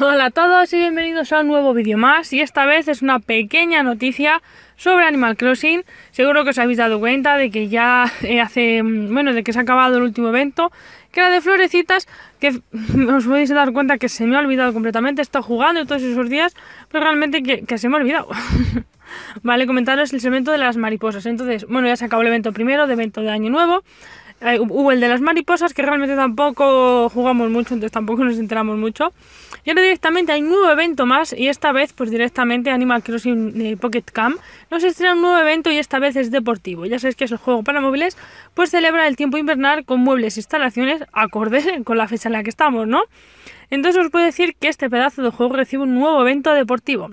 Hola a todos y bienvenidos a un nuevo vídeo más, y esta vez es una pequeña noticia sobre Animal Crossing. Seguro que os habéis dado cuenta de que ya de que se ha acabado el último evento, que era de florecitas, que os podéis dar cuenta que se me ha olvidado completamente. He estado jugando todos esos días, pero realmente que se me ha olvidado. Vale, comentaros el evento de las mariposas. Entonces, bueno, ya se acabó el evento primero, de evento de Año Nuevo. Hubo el de las mariposas, que realmente tampoco jugamos mucho, entonces tampoco nos enteramos mucho. Y ahora directamente hay un nuevo evento más, y esta vez pues directamente Animal Crossing Pocket Camp nos estrena un nuevo evento, y esta vez es deportivo. Ya sabéis que es el juego para móviles, pues celebra el tiempo invernal con muebles e instalaciones acordes con la fecha en la que estamos, ¿no? Entonces os puedo decir que este pedazo de juego recibe un nuevo evento deportivo.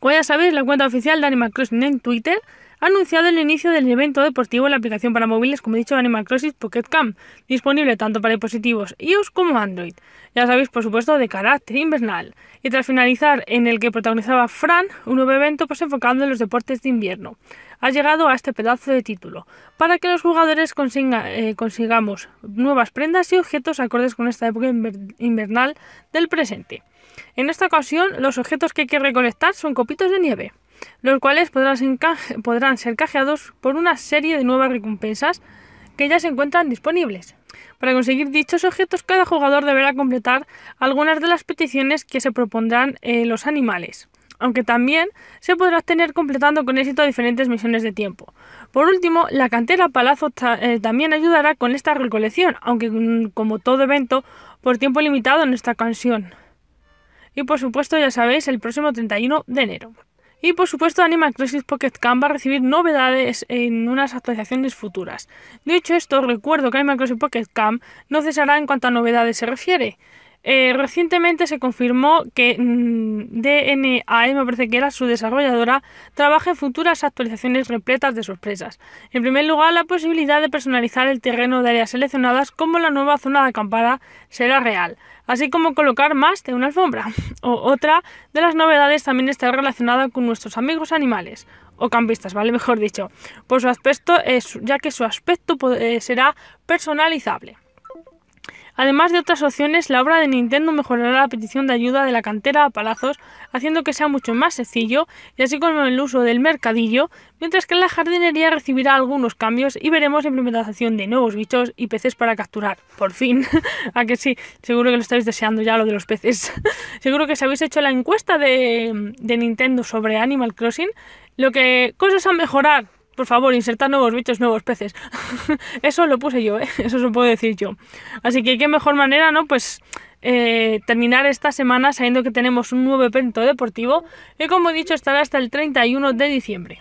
Como ya sabéis, la cuenta oficial de Animal Crossing en Twitter ha anunciado el inicio del evento deportivo en la aplicación para móviles, como he dicho, Animal Crossing Pocket Camp, disponible tanto para dispositivos iOS como Android. Ya sabéis, por supuesto, de carácter invernal. Y tras finalizar en el que protagonizaba Fran, un nuevo evento pues enfocado en los deportes de invierno, ha llegado a este pedazo de título, para que los jugadores consigamos nuevas prendas y objetos acordes con esta época invernal del presente. En esta ocasión, los objetos que hay que recolectar son copitos de nieve, los cuales podrán ser canjeados por una serie de nuevas recompensas que ya se encuentran disponibles. Para conseguir dichos objetos, cada jugador deberá completar algunas de las peticiones que se propondrán los animales, aunque también se podrá obtener completando con éxito diferentes misiones de tiempo. Por último, la cantera Palazzo también ayudará con esta recolección, aunque como todo evento, por tiempo limitado en esta ocasión. Y por supuesto, ya sabéis, el próximo 31 de enero. Y por supuesto, Animal Crossing Pocket Camp va a recibir novedades en unas actualizaciones futuras. Dicho esto, recuerdo que Animal Crossing Pocket Camp no cesará en cuanto a novedades se refiere. Recientemente se confirmó que DNAE, me parece que era su desarrolladora, trabaja en futuras actualizaciones repletas de sorpresas. En primer lugar, la posibilidad de personalizar el terreno de áreas seleccionadas, como la nueva zona de acampada, será real, así como colocar más de una alfombra. Otra de las novedades también está relacionada con nuestros amigos animales, o campistas, ¿vale? Mejor dicho, por su aspecto, ya que su aspecto será personalizable. Además de otras opciones, la obra de Nintendo mejorará la petición de ayuda de la cantera a Palazzo, haciendo que sea mucho más sencillo, y así como el uso del mercadillo, mientras que la jardinería recibirá algunos cambios y veremos implementación de nuevos bichos y peces para capturar. Por fin, ¿a que sí? Seguro que lo estáis deseando ya, lo de los peces. Seguro que si habéis hecho la encuesta de Nintendo sobre Animal Crossing, cosas a mejorar. Por favor, insertar nuevos bichos, nuevos peces. Eso lo puse yo, ¿eh? Eso lo puedo decir yo. Así que qué mejor manera, ¿no? Pues terminar esta semana sabiendo que tenemos un nuevo evento deportivo, que como he dicho estará hasta el 31 de diciembre.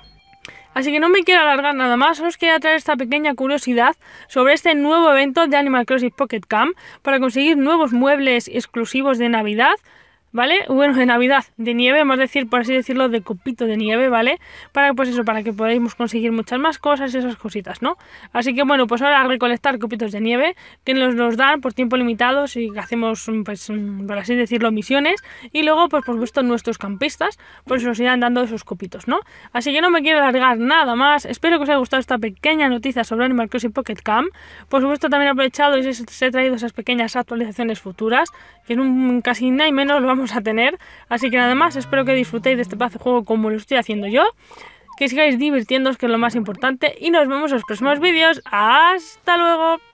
Así que no me quiero alargar nada más, os quería traer esta pequeña curiosidad sobre este nuevo evento de Animal Crossing Pocket Camp para conseguir nuevos muebles exclusivos de Navidad. ¿Vale? Bueno, de Navidad, de nieve, vamos a decir, por así decirlo, de copito de nieve, ¿vale? Para que podamos conseguir muchas más cosas y esas cositas, ¿no? Así que bueno, pues ahora a recolectar copitos de nieve, que nos dan por tiempo limitado, y hacemos, pues, por así decirlo, misiones, y luego, pues por supuesto, nuestros campistas, pues nos irán dando esos copitos, ¿no? Así que no me quiero alargar nada más, espero que os haya gustado esta pequeña noticia sobre Animal Crossing Pocket Camp. Por supuesto, también he aprovechado y os he traído esas pequeñas actualizaciones futuras, que en un casi nada y menos lo vamos a tener, así que nada más, espero que disfrutéis de este pedazo de juego como lo estoy haciendo yo, que sigáis divirtiéndoos, que es lo más importante, y nos vemos en los próximos vídeos. ¡Hasta luego!